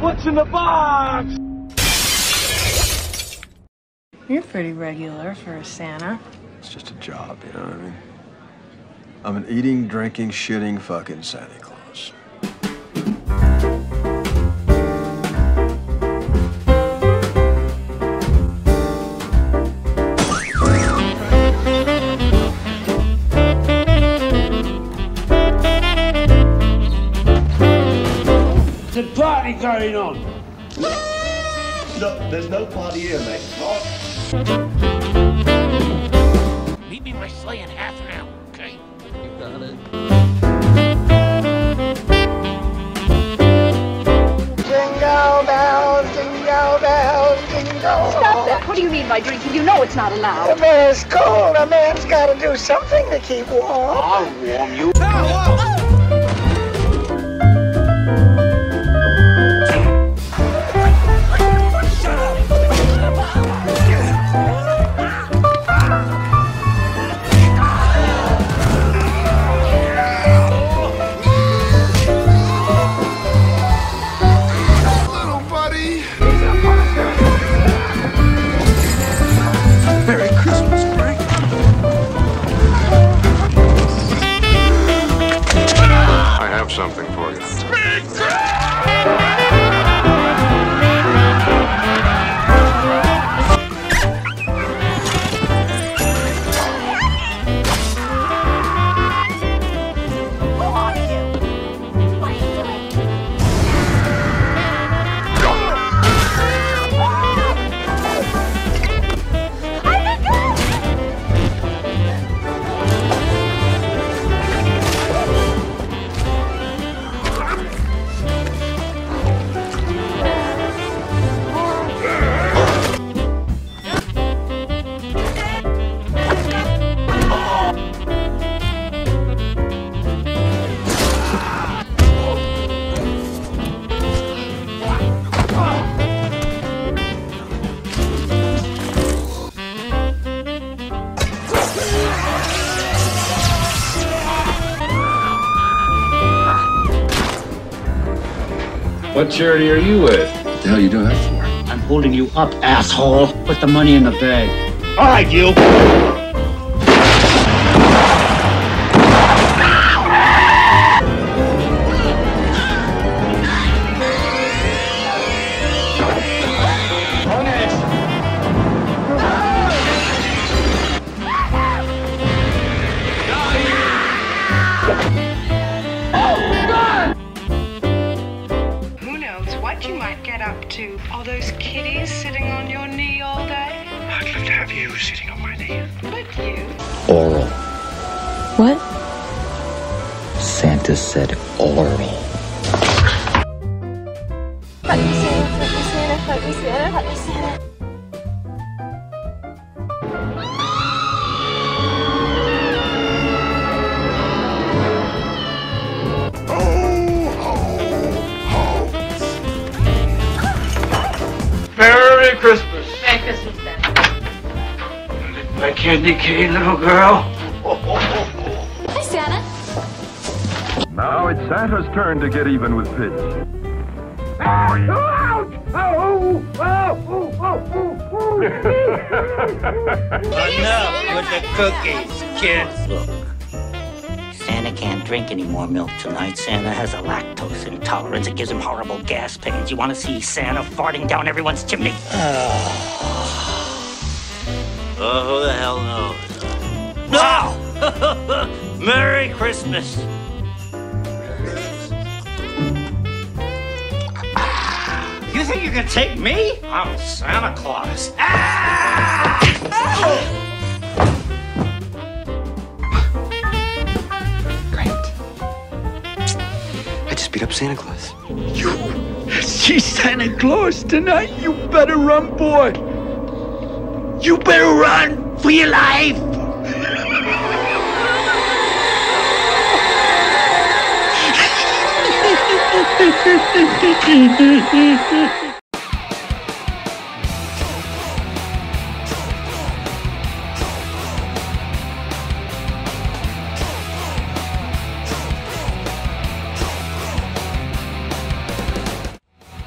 what's in the box? You're pretty regular for a Santa. It's just a job, you know what I mean? I'm an eating, drinking, shitting, fucking Santa Claus. There's a party going on. Look, there's no party here, mate. Oh. Meet me by sleigh in half an hour, okay? You got it. Jingle bells, jingle bells, jingle. Stop that! What do you mean by drinking? You know it's not allowed. The bear's cold. A man's got to do something to keep warm. I'll warm you. Oh, oh. Something for you. What charity are you with? What the hell are you doing that for? I'm holding you up, asshole. Put the money in the bag. All right, you. You might get up to all those kitties sitting on your knee all day. I'd love to have you sitting on my knee. Would you? Oral. What? Santa said oral. Hug me, Santa, hug me, Santa, hug me, Santa, hug me, Santa. My candy cane, little girl. Oh, oh, oh, oh. Hi, Santa. Now it's Santa's turn to get even with Pitch. Enough with the cookies, kids. Look, Santa can't drink any more milk tonight. Santa has a lactose intolerance. It gives him horrible gas pains. You want to see Santa farting down everyone's chimney? Oh, who the hell knows? No! Merry Christmas! You think you can take me? I'm Santa Claus. Ah! Great. I just beat up Santa Claus. You see Santa Claus tonight? You better run, boy! You better run for your life!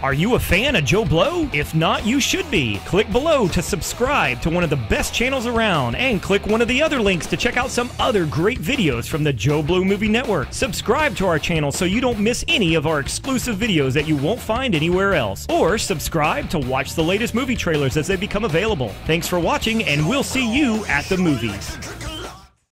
Are you a fan of Joe Blow? If not, you should be. Click below to subscribe to one of the best channels around, and click one of the other links to check out some other great videos from the Joe Blow Movie Network. Subscribe to our channel so you don't miss any of our exclusive videos that you won't find anywhere else. Or subscribe to watch the latest movie trailers as they become available. Thanks for watching, and we'll see you at the movies.